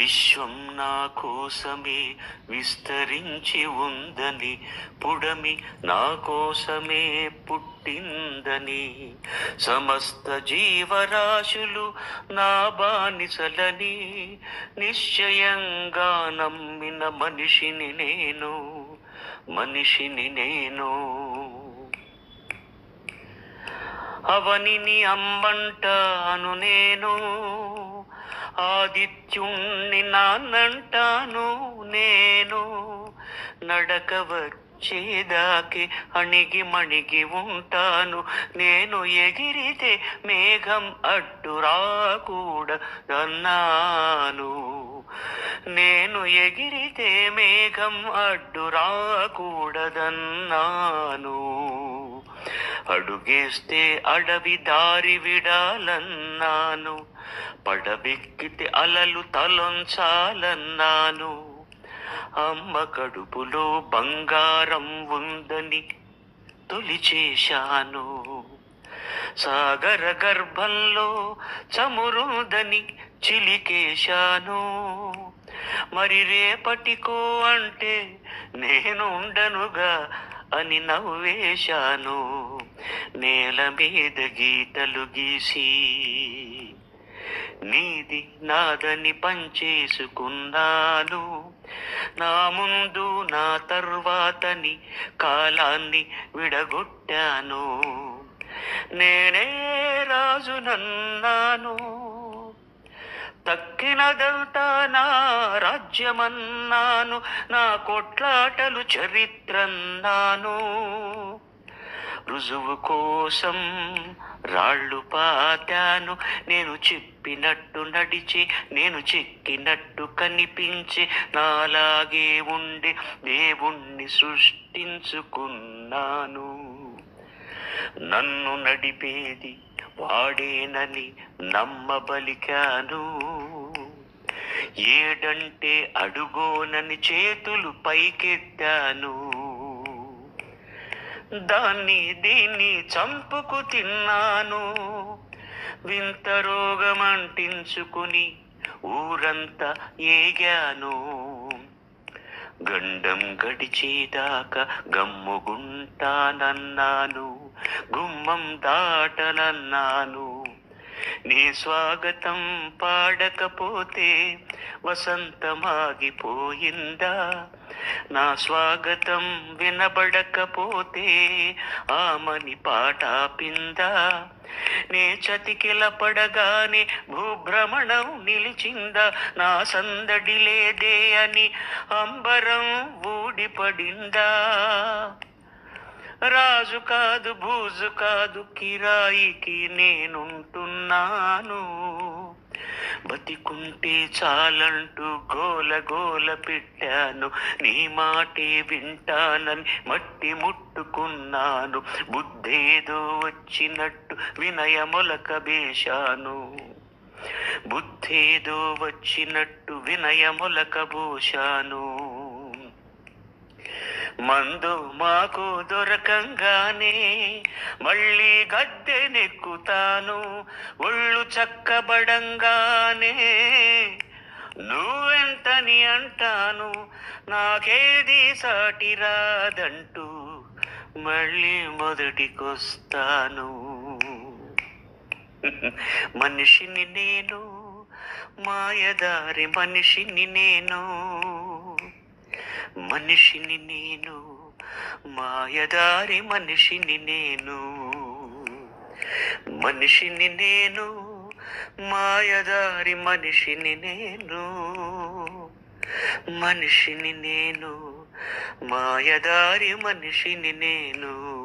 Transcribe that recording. విశ్వం నా కోసమే విస్తరించి ఉందని, పుడమి నా కోసమే పుట్టిందని, సమస్త జీవరాశులు నా బానిసలని నిశ్చయంగా నమ్మిన మనిషిని నేను. అవనిని అమ్మంటాను నేను, ఆదిత్యుణ్ణి నాన్నంటాను నేను, నడక వచ్చేదాకి అణిగి మణిగి ఉంటాను నేను, ఎగిరితే మేఘం అడ్డురాకూడదన్నాను నేను, ఎగిరితే మేఘం అడ్డురాకూడదన్నాను, అడుగేస్తే అడవి దారి విడాలన్నాను, పడబెక్కితే అలలు తలొంచాలన్నాను, అమ్మ కడుపులో బంగారం ఉందని తొలిచేశాను, సాగర గర్భంలో చమురుదని చిలికేశాను, మరి రేపటికో అంటే నేను ఉండనుగా అని నవ్వేశాను, నేల మీద గీతలు గీసి నీది నాదని పంచేసుకున్నాను, నా ముందు నా తర్వాతని కాలాన్ని విడగొట్టాను, నేనే రాజునన్నాను, తక్కినదంతా నా రాజ్యమన్నాను, నా కొట్లాటలు చరిత్రన్నాను, రుజువు కోసం రాళ్ళు పాతాను, నేను చెప్పినట్టు నడిచి నేను చెక్కినట్టు కనిపించి నాలాగే ఉండి దేవుణ్ణి సృష్టించుకున్నాను, నన్ను నడిపేది వాడేనని నమ్మబలికాను, ఏడంటే అడుగోనని చేతులు పైకెత్తాను, దాన్ని దీన్ని చంపుకు తిన్నాను, వింత రోగం అంటించుకుని ఊరంతా ఏగాను, గండం గడిచేదాకా గమ్ముగుంటానన్నాను, గుమ్మం దాటనన్నాను, నీ స్వాగతం పాడకపోతే వసంతమాగిపోయిందా, నా స్వాగతం వినబడకపోతే ఆమని పాటాపిందా, నే చతికిల పడగానే భూభ్రమణం నిలిచిందా, నా సందడి లేదే అని అంబరం ఊడిపడిందా, రాజు కాదు భూజు కాదు కిరాయికి నేనుంటున్నాను, బతికుంటే చాలంటూ గోల గోల పెట్టాను, నీ మాటే వింటానని మట్టి ముట్టుకున్నాను, బుద్ధేదో వచ్చినట్టు వినయమొలకబేశాను, బుద్ధేదో వచ్చినట్టు వినయమొలకబోశాను, మందు మాకు దొరకంగానే మళ్ళీ గద్దెనెక్కుతాను, ఒళ్ళు చక్కబడంగానే నువ్వెంతని అంటాను, నాకేది సాటి రాదంటూ మళ్ళీ మొదటికొస్తాను, మనిషిని నేను, మాయదారి మనిషిని నేను, మనిషిని నేను, మాయదారి మనిషిని నేను, మనిషిని నేను, మాయదారి మనిషిని నేను, మనిషిని నేను, మాయదారి మనిషిని నేను.